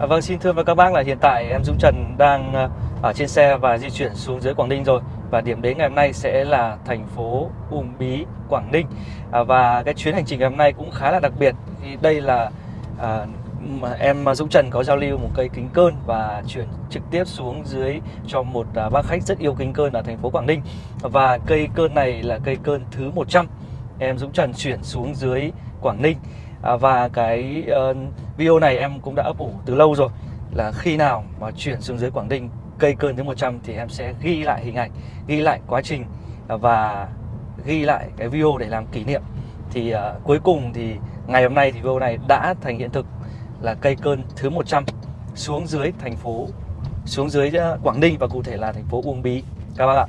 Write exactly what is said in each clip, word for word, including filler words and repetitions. À, vâng, xin thưa với các bác là hiện tại em Dũng Trần đang ở trên xe và di chuyển xuống dưới Quảng Ninh rồi. Và điểm đến ngày hôm nay sẽ là thành phố Uông Bí, Quảng Ninh. à, Và cái chuyến hành trình ngày hôm nay cũng khá là đặc biệt. Thì đây là à, em Dũng Trần có giao lưu một cây kính cơn và chuyển trực tiếp xuống dưới cho một à, bác khách rất yêu kính cơn ở thành phố Quảng Ninh. Và cây cơn này là cây cơn thứ một trăm em Dũng Trần chuyển xuống dưới Quảng Ninh. à, Và cái uh, video này em cũng đã ấp ủ từ lâu rồi, là khi nào mà chuyển xuống dưới Quảng Ninh cây cơn thứ một trăm thì em sẽ ghi lại hình ảnh, ghi lại quá trình và ghi lại cái video để làm kỷ niệm. Thì uh, cuối cùng thì ngày hôm nay thì video này đã thành hiện thực, là cây cơn thứ một trăm xuống dưới thành phố, xuống dưới Quảng Ninh và cụ thể là thành phố Uông Bí các bác ạ.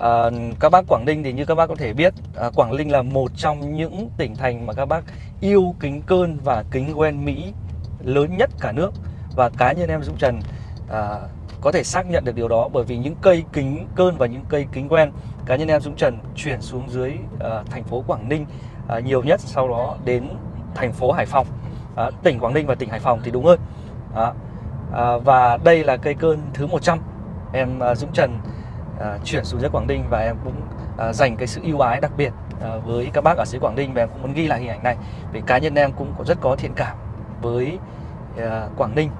À, các bác Quảng Ninh thì như các bác có thể biết, à, Quảng Ninh là một trong những tỉnh thành mà các bác yêu kính cơn và kính quen Mỹ lớn nhất cả nước. Và cá nhân em Dũng Trần à, có thể xác nhận được điều đó, bởi vì những cây kính cơn và những cây kính quen, cá nhân em Dũng Trần chuyển xuống dưới à, thành phố Quảng Ninh à, nhiều nhất, sau đó đến thành phố Hải Phòng, à, tỉnh Quảng Ninh và tỉnh Hải Phòng thì đúng hơn. à, à, Và đây là cây cơn thứ một trăm em à, Dũng Trần À, chuyển xuống dưới Quảng Ninh, và em cũng à, dành cái sự ưu ái đặc biệt à, với các bác ở dưới Quảng Ninh. Và em cũng muốn ghi lại hình ảnh này vì cá nhân em cũng có rất có thiện cảm với à, Quảng Ninh.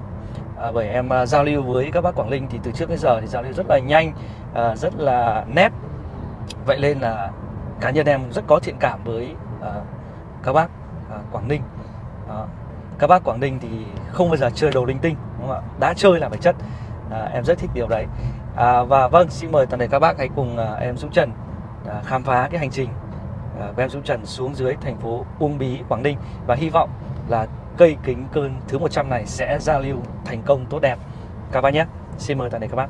à, Bởi em à, giao lưu với các bác Quảng Ninh thì từ trước đến giờ thì giao lưu rất là nhanh, à, rất là nét. Vậy nên là cá nhân em rất có thiện cảm với à, các bác à, Quảng Ninh. à, Các bác Quảng Ninh thì không bao giờ chơi đồ linh tinh, đúng không ạ? Đã chơi là phải chất. à, Em rất thích điều đấy. À, và vâng, xin mời toàn thể các bác hãy cùng à, em Dũng Trần à, khám phá cái hành trình à, của em Dũng Trần xuống dưới thành phố Uông Bí, Quảng Ninh. Và hy vọng là cây kính cơn thứ một trăm này sẽ giao lưu thành công tốt đẹp các bác nhé. Xin mời toàn thể các bác.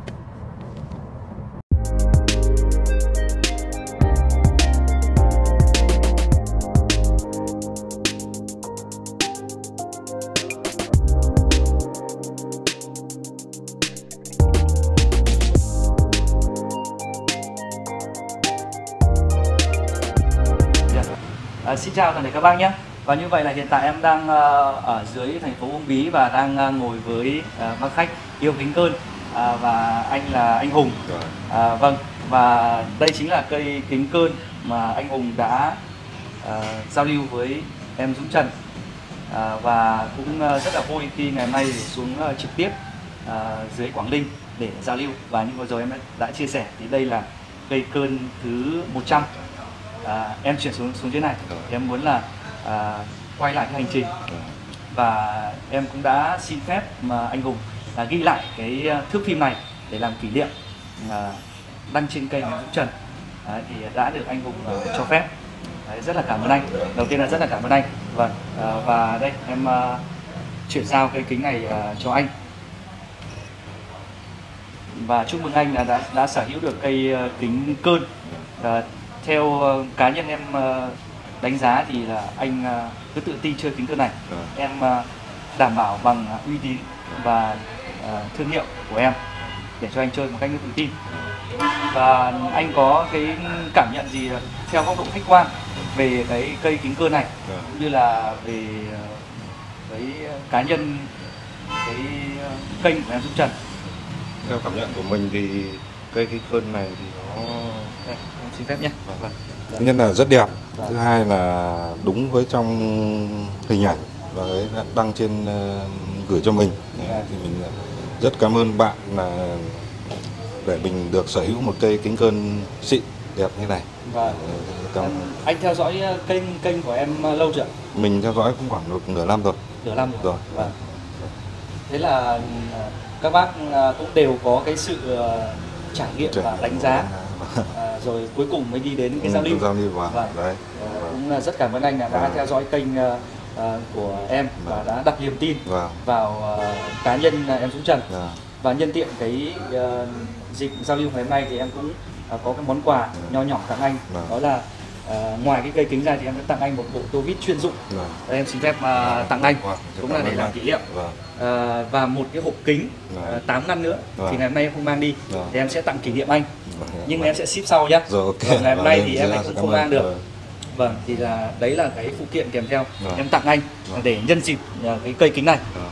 À, xin chào toàn thể các bác nhé. Và như vậy là hiện tại em đang uh, ở dưới thành phố Uông Bí và đang uh, ngồi với uh, bác khách yêu kính cơn, uh, và anh là anh Hùng. uh, Vâng, và đây chính là cây kính cơn mà anh Hùng đã uh, giao lưu với em Dũng Trần. uh, Và cũng uh, rất là vui khi ngày hôm nay xuống uh, trực tiếp uh, dưới Quảng Ninh để giao lưu. Và như vừa rồi em đã chia sẻ thì đây là cây cơn thứ một trăm. À, em chuyển xuống xuống dưới này, ừ. em muốn là à, quay lại cái hành trình, ừ. và em cũng đã xin phép mà anh Hùng là ghi lại cái thước phim này để làm kỷ niệm, à, đăng trên kênh Dũng Trần. à, thì đã được anh Hùng à, cho phép. Đấy, rất là cảm ơn anh. Đầu tiên là rất là cảm ơn anh. Vâng, à, và đây em à, chuyển giao cái kính này à, cho anh, và chúc mừng anh là đã đã sở hữu được cây à, kính cơn. à, Theo uh, cá nhân em uh, đánh giá thì là anh uh, cứ tự tin chơi kính cơn này. ừ. Em uh, đảm bảo bằng uy tín và uh, thương hiệu của em để cho anh chơi một cách tự tin. Và anh có cái cảm nhận gì theo góc độ khách quan về cái cây kính cơn này, ừ. cũng như là về cái cá nhân cái kênh của em Dũng Trần? Theo cảm nhận của mình thì cây kính cơn này thì nó Đây, xin phép nhé. Vâng. Thứ nhất là rất đẹp, thứ hai là đúng với trong hình ảnh và đăng trên uh, gửi cho mình. Đấy, thì mình rất cảm ơn bạn là để mình được sở hữu một cây kính cơn xịn đẹp như này. Vâng. Cảm... Em, anh theo dõi kênh kênh của em lâu chưa? Mình theo dõi cũng khoảng nửa năm rồi. Nửa năm rồi. rồi. Vâng. Thế là các bác cũng đều có cái sự trải nghiệm Trời, và đánh giá. À, rồi cuối cùng mới đi đến cái giao lưu. Giao lưu vào. Và, đấy. À, cũng là rất cảm ơn anh đã à. theo dõi kênh uh, của em và à. đã đặt niềm tin vào, vào uh, cá nhân uh, em Dũng Trần. à. Và nhân tiện cái uh, dịch giao lưu ngày hôm nay thì em cũng uh, có cái món quà à. nho nhỏ tặng anh. à. Đó là uh, ngoài cái cây kính ra thì em đã tặng anh một bộ tô vít chuyên dụng. à. Em xin phép uh, à. tặng anh, à. cũng là để làm kỷ niệm. à. À, và một cái hộp kính à. tám năm nữa à. thì ngày hôm nay em không mang đi, à. thì em sẽ tặng kỷ niệm anh. Nhưng em sẽ ship sau nhé. Rồi, okay. Rồi, ngày hôm nay thì em lại cũng không mang được. Rồi. Vâng, thì là đấy là cái phụ kiện kèm theo. Rồi. Em tặng anh. Rồi. Để nhân dịp cái cây kính này. Rồi.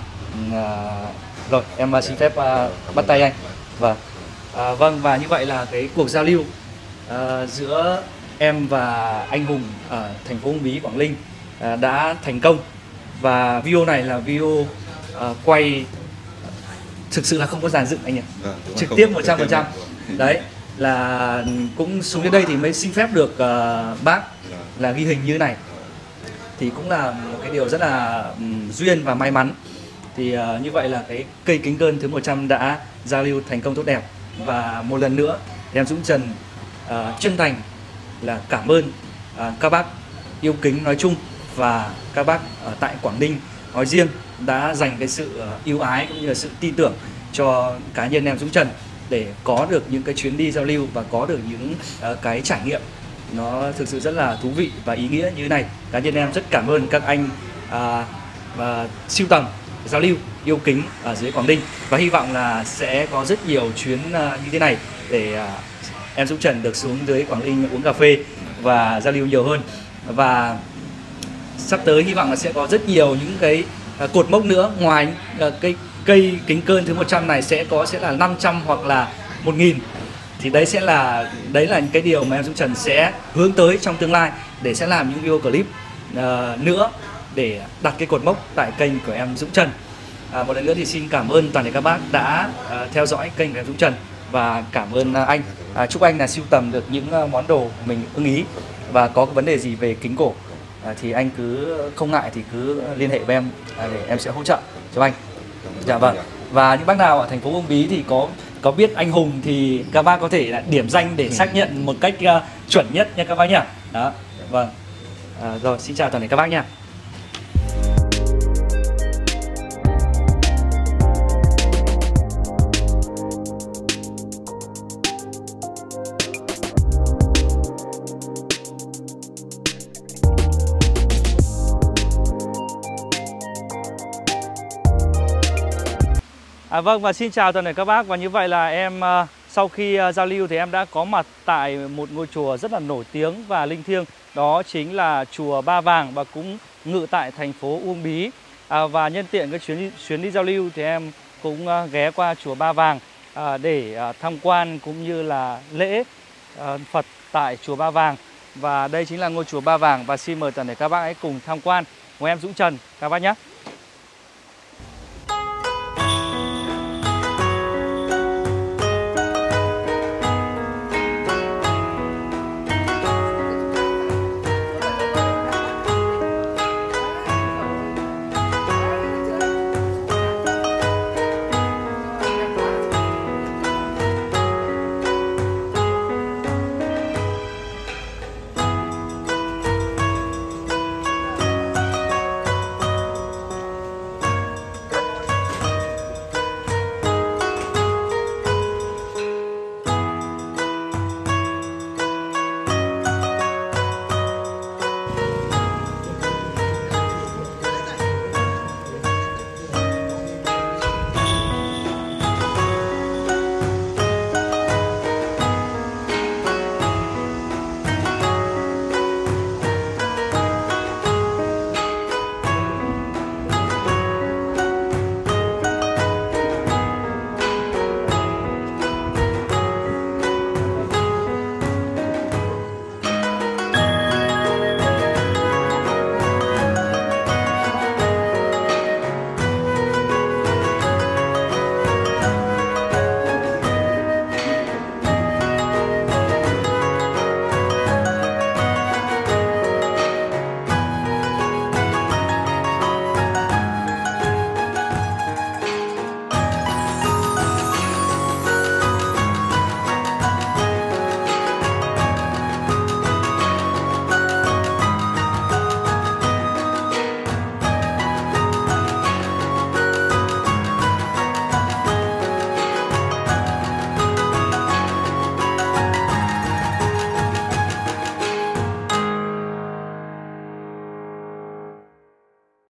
À, rồi em xin phép à, bắt tay anh. Và à, vâng, và như vậy là cái cuộc giao lưu à, giữa em và anh Hùng ở thành phố Uông Bí, Quảng Ninh à, đã thành công. Và video này là video à, quay thực sự là không có dàn dựng anh nhỉ, à, trực tiếp một trăm phần trăm. Đấy là cũng xuống đến đây thì mới xin phép được uh, bác là ghi hình như thế này, thì cũng là một cái điều rất là um, duyên và may mắn. Thì uh, như vậy là cái cây kính cơn thứ một trăm đã giao lưu thành công tốt đẹp. Và một lần nữa em Dũng Trần uh, chân thành là cảm ơn uh, các bác yêu kính nói chung và các bác ở uh, tại Quảng Ninh nói riêng đã dành cái sự uh, yêu ái cũng như là sự tin tưởng cho cá nhân em Dũng Trần để có được những cái chuyến đi giao lưu và có được những uh, cái trải nghiệm nó thực sự rất là thú vị và ý nghĩa như thế này. Cá nhân em rất cảm ơn các anh và uh, uh, sưu tầm giao lưu yêu kính ở dưới Quảng Ninh, và hy vọng là sẽ có rất nhiều chuyến uh, như thế này để uh, em Dũng Trần được xuống dưới Quảng Ninh uống cà phê và giao lưu nhiều hơn. Và sắp tới hy vọng là sẽ có rất nhiều những cái uh, cột mốc nữa, ngoài uh, cái cây kính cơn thứ một trăm này sẽ có sẽ là năm trăm hoặc là một nghìn. Thì đấy sẽ là đấy là cái điều mà em Dũng Trần sẽ hướng tới trong tương lai, để sẽ làm những video clip uh, nữa để đặt cái cột mốc tại kênh của em Dũng Trần. À, một lần nữa thì xin cảm ơn toàn thể các bác đã uh, theo dõi kênh của em Dũng Trần, và cảm ơn uh, anh. À, chúc anh là sưu tầm được những uh, món đồ mình ưng ý, và có cái vấn đề gì về kính cổ à, thì anh cứ không ngại thì cứ liên hệ với em à, để em sẽ hỗ trợ cho anh. Dạ vâng. Và những bác nào ở thành phố Uông Bí thì có có biết anh Hùng thì các bác có thể là điểm danh để xác nhận một cách uh, chuẩn nhất nha các bác nhá. Đó. Vâng. À, rồi xin chào toàn thể các bác nha. À, vâng, và xin chào toàn thể các bác. Và như vậy là em sau khi giao lưu thì em đã có mặt tại một ngôi chùa rất là nổi tiếng và linh thiêng, đó chính là chùa Ba Vàng, và cũng ngự tại thành phố Uông Bí. à, Và nhân tiện cái chuyến, chuyến đi giao lưu thì em cũng ghé qua chùa Ba Vàng à, để tham quan cũng như là lễ à, Phật tại chùa Ba Vàng. Và đây chính là ngôi chùa Ba Vàng, và xin mời toàn thể các bác hãy cùng tham quan với em Dũng Trần các bác nhé.